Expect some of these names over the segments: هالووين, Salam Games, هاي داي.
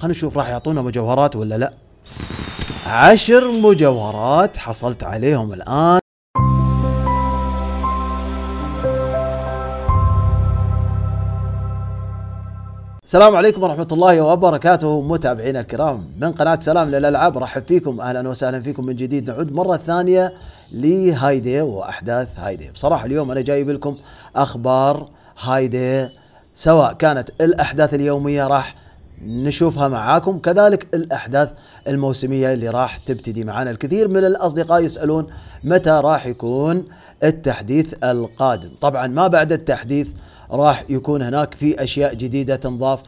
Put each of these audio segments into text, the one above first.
خلينا نشوف راح يعطونا مجوهرات ولا لا. 10 مجوهرات حصلت عليهم الآن. السلام عليكم ورحمة الله وبركاته متابعينا الكرام من قناة سلام للألعاب، رحب فيكم، أهلا وسهلا فيكم من جديد. نعود مرة ثانية لهاي داي وأحداث هاي داي. بصراحة اليوم أنا جايب لكم أخبار هاي داي، سواء كانت الأحداث اليومية راح نشوفها معاكم، كذلك الأحداث الموسمية اللي راح تبتدي معنا. الكثير من الأصدقاء يسألون متى راح يكون التحديث القادم. طبعا ما بعد التحديث راح يكون هناك في أشياء جديدة تنضاف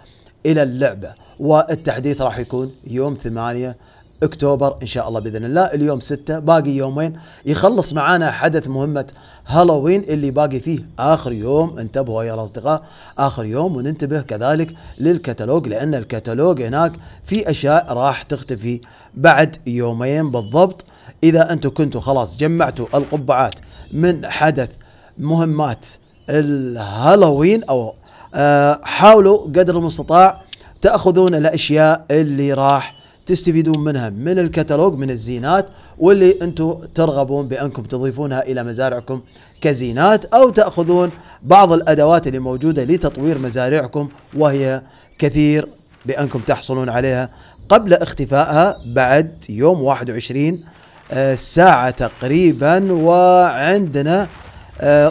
إلى اللعبة، والتحديث راح يكون يوم 8 أكتوبر إن شاء الله بإذن الله. اليوم 6، باقي يومين يخلص معانا حدث مهمة هالوين اللي باقي فيه آخر يوم. انتبهوا يا الأصدقاء، آخر يوم، وننتبه كذلك للكتالوج، لأن الكتالوج هناك في أشياء راح تختفي بعد يومين بالضبط. إذا أنتم كنتوا خلاص جمعتوا القبعات من حدث مهمات الهالوين أو حاولوا قدر المستطاع تأخذون الأشياء اللي راح تستفيدون منها من الكتالوج، من الزينات، واللي انتم ترغبون بانكم تضيفونها الى مزارعكم كزينات، او تاخذون بعض الادوات اللي موجوده لتطوير مزارعكم، وهي كثير بانكم تحصلون عليها قبل اختفائها بعد يوم 21 ساعه تقريبا. وعندنا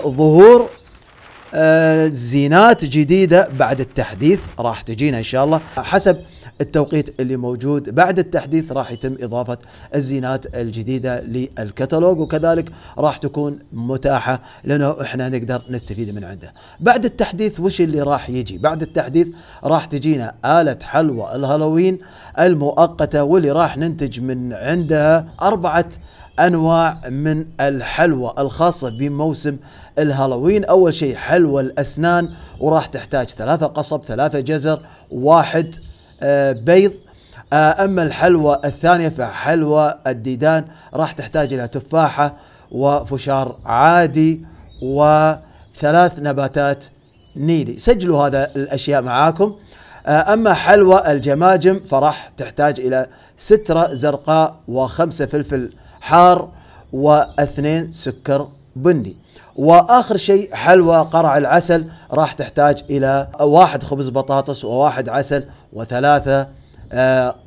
ظهور زينات جديده بعد التحديث راح تجينا ان شاء الله حسب التوقيت اللي موجود. بعد التحديث راح يتم إضافة الزينات الجديدة للكتالوج، وكذلك راح تكون متاحة لأنه إحنا نقدر نستفيد من عنده. بعد التحديث وش اللي راح يجي؟ بعد التحديث راح تجينا آلة حلوى الهالوين المؤقتة، واللي راح ننتج من عندها 4 أنواع من الحلوى الخاصة بموسم الهالوين. أول شيء حلوى الأسنان، وراح تحتاج 3 قصب، 3 جزر، 1 بيض. أما الحلوى الثانية فحلوى الديدان، راح تحتاج إلى تفاحة وفشار عادي و3 نباتات نيلي. سجلوا هذا الأشياء معاكم. أما حلوى الجماجم فراح تحتاج إلى 6 زرقاء و5 فلفل حار و2 سكر بني. واخر شيء حلوى قرع العسل، راح تحتاج الى 1 خبز بطاطس و1 عسل و3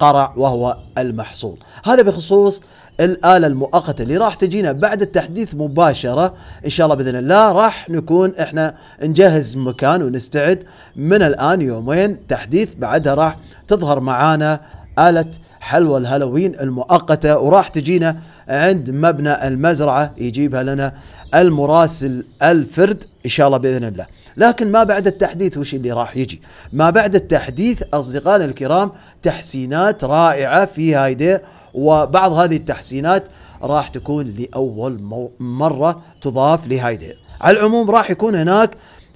قرع، وهو المحصول. هذا بخصوص الآلة المؤقتة اللي راح تجينا بعد التحديث مباشرة إن شاء الله بإذن الله. راح نكون إحنا نجهز مكان ونستعد من الآن يومين تحديث، بعدها راح تظهر معانا آلة حلوى الهالوين المؤقتة، وراح تجينا عند مبنى المزرعة يجيبها لنا المراسل الفرد إن شاء الله بإذن الله. لكن ما بعد التحديث وش اللي راح يجي؟ ما بعد التحديث أصدقائنا الكرام تحسينات رائعة في هاي داي، وبعض هذه التحسينات راح تكون لأول مرة تضاف لهاي داي. على العموم راح يكون هناك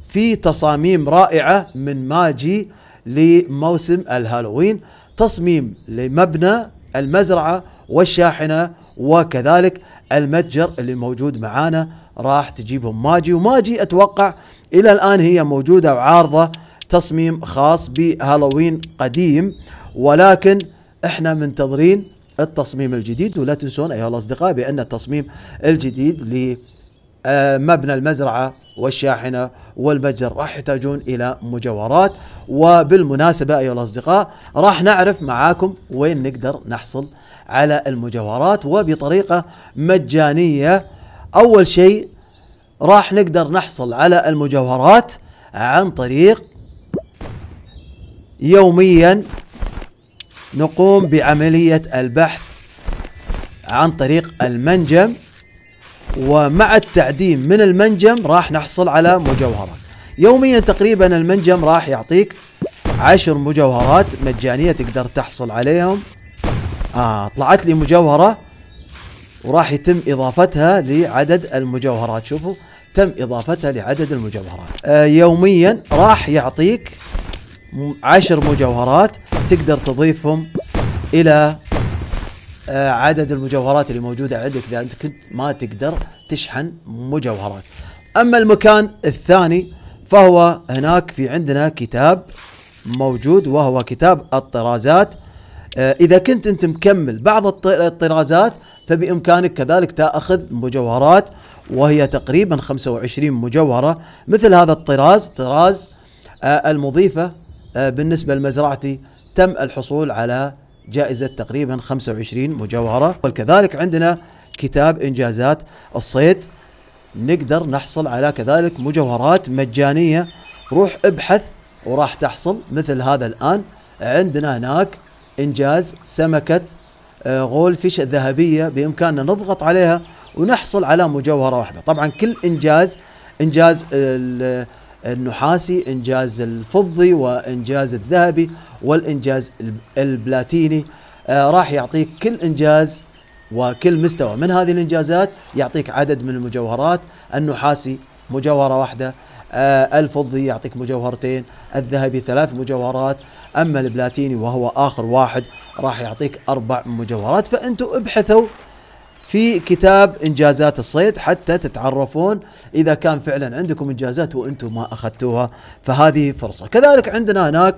في تصاميم رائعة من ماجي لموسم الهالوين، تصميم لمبنى المزرعة والشاحنة، وكذلك المتجر اللي موجود معانا راح تجيبهم ماجي. وماجي أتوقع إلى الآن هي موجودة وعارضة تصميم خاص بهالوين قديم، ولكن احنا منتظرين التصميم الجديد. ولا تنسون أيها الأصدقاء بأن التصميم الجديد لمبنى المزرعة والشاحنة والمتجر راح يحتاجون إلى مجوهرات. وبالمناسبة أيها الأصدقاء راح نعرف معاكم وين نقدر نحصل على المجوهرات وبطريقة مجانية. أول شيء راح نقدر نحصل على المجوهرات عن طريق يوميا نقوم بعملية البحث عن طريق المنجم، ومع التعدين من المنجم راح نحصل على مجوهرات يوميا. تقريبا المنجم راح يعطيك 10 مجوهرات مجانية تقدر تحصل عليهم. طلعت لي مجوهرة وراح يتم إضافتها لعدد المجوهرات. شوفوا تم إضافتها لعدد المجوهرات. يوميا راح يعطيك 10 مجوهرات تقدر تضيفهم إلى عدد المجوهرات اللي موجودة عندك إذا أنت كنت ما تقدر تشحن مجوهرات. أما المكان الثاني فهو هناك في عندنا كتاب موجود وهو كتاب الطرازات. إذا كنت أنت مكمل بعض الطرازات فبإمكانك كذلك تأخذ مجوهرات وهي تقريبا 25 مجوهرة مثل هذا الطراز، طراز المضيفة. بالنسبة لمزرعتي تم الحصول على جائزة تقريبا 25 مجوهرة. وكذلك عندنا كتاب إنجازات الصيد، نقدر نحصل على كذلك مجوهرات مجانية، روح ابحث وراح تحصل مثل هذا. الآن عندنا هناك إنجاز سمكة غولفيش ذهبية، بإمكاننا نضغط عليها ونحصل على مجوهرة واحدة. طبعا كل إنجاز، إنجاز النحاسي، إنجاز الفضي، وإنجاز الذهبي، والإنجاز البلاتيني، راح يعطيك كل إنجاز وكل مستوى من هذه الإنجازات يعطيك عدد من المجوهرات. النحاسي مجوهرة واحدة، الفضي يعطيك مجوهرتين، الذهبي 3 مجوهرات، أما البلاتيني وهو آخر واحد راح يعطيك 4 مجوهرات. فأنتوا ابحثوا في كتاب إنجازات الصيد حتى تتعرفون إذا كان فعلا عندكم إنجازات وأنتم ما أخذتوها، فهذه فرصة. كذلك عندنا هناك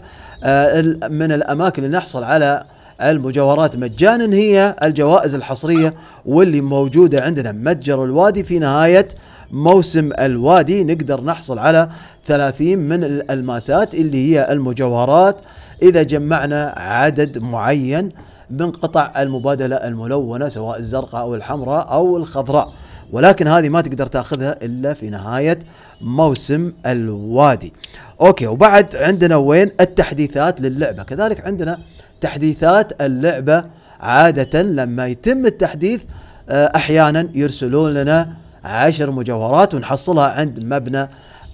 من الأماكن اللي نحصل على المجوهرات مجانا هي الجوائز الحصرية، واللي موجودة عندنا متجر الوادي. في نهاية موسم الوادي نقدر نحصل على 30 من الألماسات اللي هي المجوهرات إذا جمعنا عدد معين من قطع المبادلة الملونة سواء الزرقاء أو الحمراء أو الخضراء، ولكن هذه ما تقدر تأخذها إلا في نهاية موسم الوادي. أوكي، وبعد عندنا وين التحديثات للعبة. كذلك عندنا تحديثات اللعبة، عادة لما يتم التحديث أحيانا يرسلون لنا 10 مجوهرات ونحصلها عند مبنى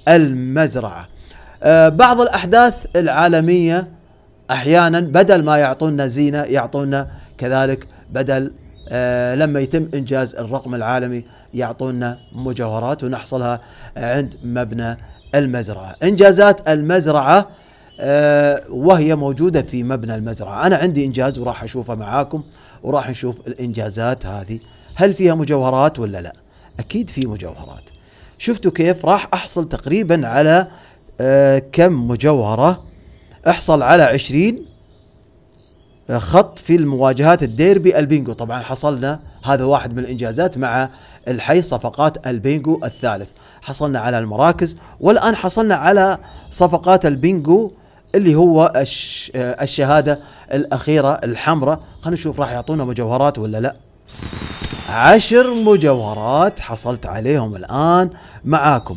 المزرعة. بعض الأحداث العالمية أحيانا بدل ما يعطونا زينة يعطونا كذلك، بدل لما يتم إنجاز الرقم العالمي يعطونا مجوهرات ونحصلها عند مبنى المزرعة. إنجازات المزرعة وهي موجودة في مبنى المزرعة. أنا عندي إنجاز وراح أشوفه معاكم، وراح نشوف الإنجازات هذه هل فيها مجوهرات ولا لا. أكيد في مجوهرات. شفتوا كيف راح أحصل تقريبا على كم مجوهرة؟ أحصل على 20 خط في المواجهات الديربي البينجو. طبعا حصلنا، هذا واحد من الإنجازات مع الحي صفقات البينجو الثالث، حصلنا على المراكز. والآن حصلنا على صفقات البينجو اللي هو الشهادة الأخيرة الحمراء. خلينا نشوف راح يعطونا مجوهرات ولا لا. 10 مجوهرات حصلت عليهم الآن معاكم.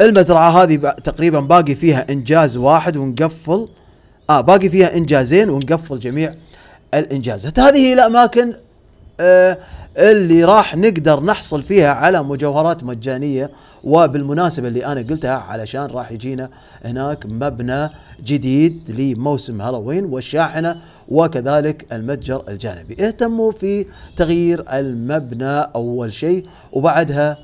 المزرعة هذه تقريبا باقي فيها إنجاز واحد ونقفل، باقي فيها إنجازين ونقفل جميع الإنجازات. هذه هي الأماكن اللي راح نقدر نحصل فيها على مجوهرات مجانية. وبالمناسبة اللي أنا قلتها علشان راح يجينا هناك مبنى جديد لموسم هالوين والشاحنة وكذلك المتجر الجانبي. اهتموا في تغيير المبنى أول شيء، وبعدها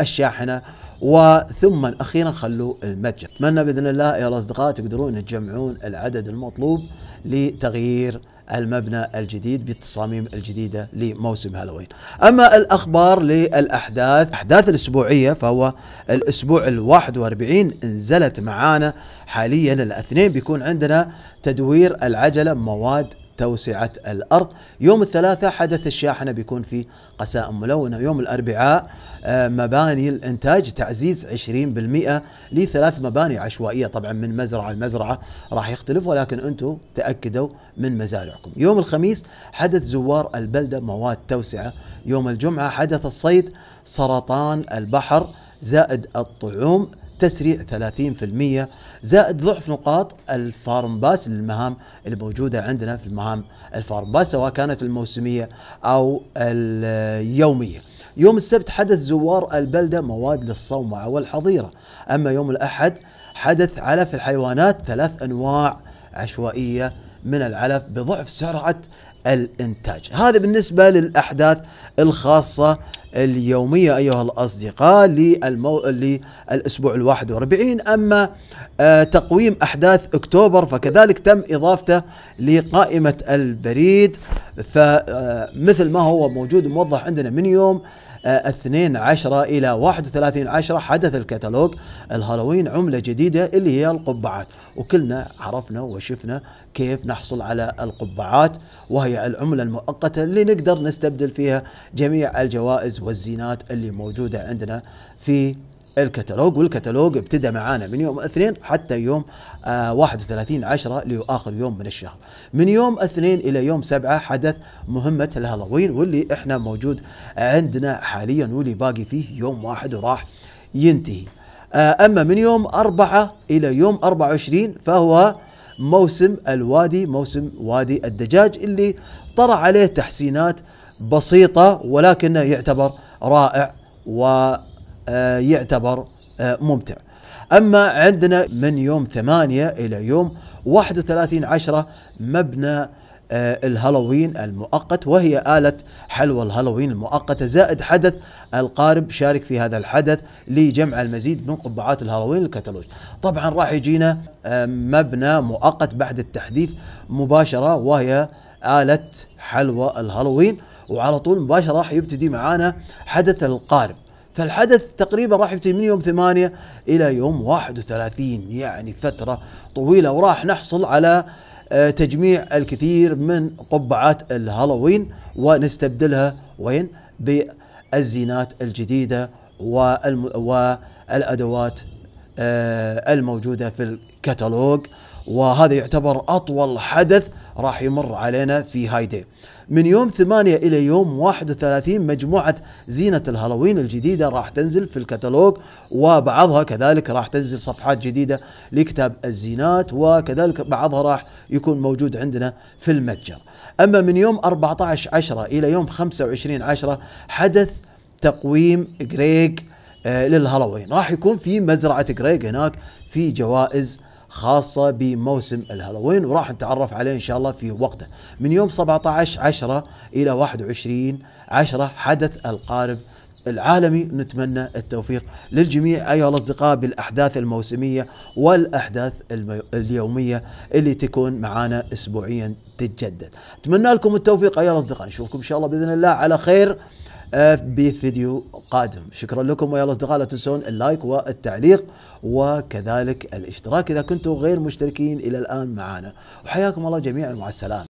الشاحنة، وثم أخيرا خلوا المتجر. أتمنى بإذن الله يا الأصدقاء تقدرون تجمعون العدد المطلوب لتغيير المبنى الجديد بالتصاميم الجديدة لموسم هالوين. أما الأخبار للأحداث، أحداث الأسبوعية، فهو الأسبوع 41 انزلت معانا حاليا الاثنين بيكون عندنا تدوير العجلة مواد توسعة الأرض. يوم الثلاثاء حدث الشاحنة بيكون في قسائم ملونة. يوم الأربعاء مباني الإنتاج تعزيز 20% ل3 مباني عشوائية. طبعا من مزرعة لمزرعة راح يختلف، ولكن أنتم تأكدوا من مزارعكم. يوم الخميس حدث زوار البلدة مواد توسعة. يوم الجمعة حدث الصيد سرطان البحر زائد الطعوم تسريع 30% زائد ضعف نقاط الفارم باس للمهام اللي موجودة عندنا في المهام الفارم باس سواء كانت الموسمية أو اليومية. يوم السبت حدث زوار البلدة مواد للصومعة والحظيرة. أما يوم الأحد حدث علف الحيوانات 3 أنواع عشوائية من العلف بضعف سرعة الإنتاج. هذا بالنسبة للأحداث الخاصة اليومية أيها الأصدقاء للأسبوع 41. أما تقويم أحداث أكتوبر فكذلك تم إضافته لقائمة البريد، فمثل ما هو موجود موضح عندنا من يوم 12 إلى 31/10 حدث الكتالوج الهالوين عملة جديدة اللي هي القبعات، وكلنا عرفنا وشفنا كيف نحصل على القبعات، وهي العملة المؤقتة اللي نقدر نستبدل فيها جميع الجوائز والزينات اللي موجودة عندنا في الكتالوج. والكتالوج ابتدى معانا من يوم 2 حتى يوم 31/10 لآخر يوم من الشهر. من يوم 2 إلى يوم 7 حدث مهمة الهالوين، واللي احنا موجود عندنا حاليا واللي باقي فيه يوم 1 وراح ينتهي. أما من يوم 4 إلى يوم 24 فهو موسم الوادي، موسم وادي الدجاج اللي طرأ عليه تحسينات بسيطة ولكنه يعتبر رائع و يعتبر ممتع. أما عندنا من يوم 8 إلى يوم 31/10 مبنى الهالوين المؤقت، وهي آلة حلوى الهالوين المؤقتة زائد حدث القارب شارك في هذا الحدث لجمع المزيد من قبعات الهالوين الكتالوج. طبعا راح يجينا مبنى مؤقت بعد التحديث مباشرة، وهي آلة حلوى الهالوين، وعلى طول مباشرة راح يبتدي معانا حدث القارب. فالحدث تقريبا راح يبتدي من يوم 8 الى يوم 31، يعني فترة طويلة، وراح نحصل على تجميع الكثير من قبعات الهالوين ونستبدلها وين بالزينات الجديدة والادوات الموجودة في الكتالوج. وهذا يعتبر اطول حدث راح يمر علينا في هاي داي. من يوم 8 الى يوم 31 مجموعة زينة الهالوين الجديدة راح تنزل في الكتالوج، وبعضها كذلك راح تنزل صفحات جديدة لكتاب الزينات، وكذلك بعضها راح يكون موجود عندنا في المتجر. اما من يوم 14/10 الى يوم 25/10 حدث تقويم غريغ للهالوين، راح يكون في مزرعة غريغ، هناك في جوائز خاصة بموسم الهالوين وراح نتعرف عليه إن شاء الله في وقته. من يوم 17/10 إلى 21/10 حدث القارب العالمي. نتمنى التوفيق للجميع أيها الأصدقاء بالأحداث الموسمية والأحداث اليومية اللي تكون معانا أسبوعيا تتجدد. أتمنى لكم التوفيق أيها الأصدقاء، نشوفكم إن شاء الله بإذن الله على خير بفيديو قادم. شكرا لكم يا اصدقاء، لا تنسون اللايك والتعليق وكذلك الاشتراك اذا كنتم غير مشتركين الى الان معنا، وحياكم الله جميعا، مع السلامه.